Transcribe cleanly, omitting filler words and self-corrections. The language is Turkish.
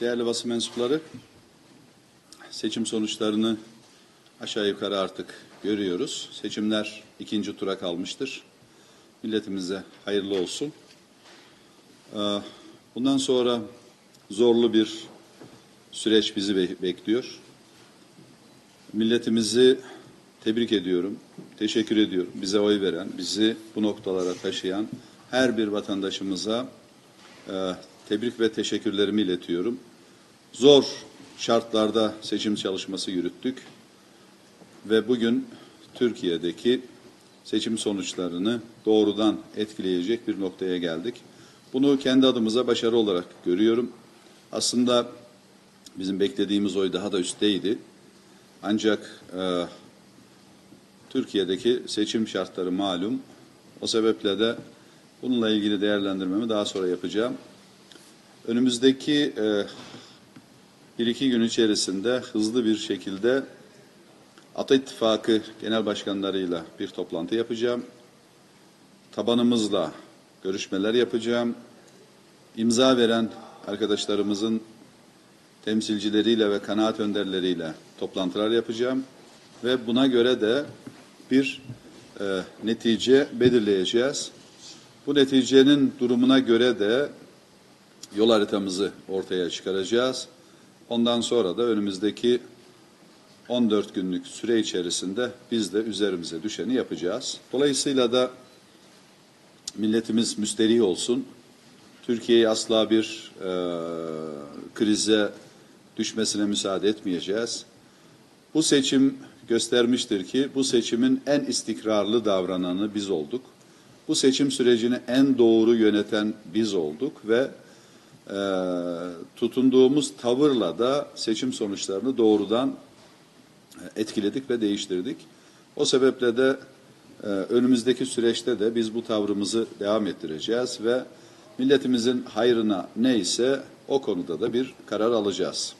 Değerli basın mensupları, seçim sonuçlarını aşağı yukarı artık görüyoruz. Seçimler ikinci tura kalmıştır. Milletimize hayırlı olsun. Bundan sonra zorlu bir süreç bizi bekliyor. Milletimizi tebrik ediyorum, teşekkür ediyorum. Bize oy veren, bizi bu noktalara taşıyan her bir vatandaşımıza tebrik ve teşekkürlerimi iletiyorum. Zor şartlarda seçim çalışması yürüttük ve bugün Türkiye'deki seçim sonuçlarını doğrudan etkileyecek bir noktaya geldik. Bunu kendi adımıza başarı olarak görüyorum. Aslında bizim beklediğimiz oy daha da üstteydi. Ancak Türkiye'deki seçim şartları malum. O sebeple de bununla ilgili değerlendirmemi daha sonra yapacağım. Önümüzdeki bir iki gün içerisinde hızlı bir şekilde Ata İttifakı genel başkanlarıyla bir toplantı yapacağım. Tabanımızla görüşmeler yapacağım. İmza veren arkadaşlarımızın temsilcileriyle ve kanaat önderleriyle toplantılar yapacağım. Ve buna göre de bir netice belirleyeceğiz. Bu neticenin durumuna göre de yol haritamızı ortaya çıkaracağız. Ondan sonra da önümüzdeki 14 günlük süre içerisinde biz de üzerimize düşeni yapacağız. Dolayısıyla da milletimiz müsterih olsun. Türkiye'yi asla bir krize düşmesine müsaade etmeyeceğiz. Bu seçim göstermiştir ki bu seçimin en istikrarlı davrananı biz olduk. Bu seçim sürecini en doğru yöneten biz olduk ve tutunduğumuz tavırla da seçim sonuçlarını doğrudan etkiledik ve değiştirdik. O sebeple de önümüzdeki süreçte de biz bu tavrımızı devam ettireceğiz ve milletimizin hayrına neyse o konuda da bir karar alacağız.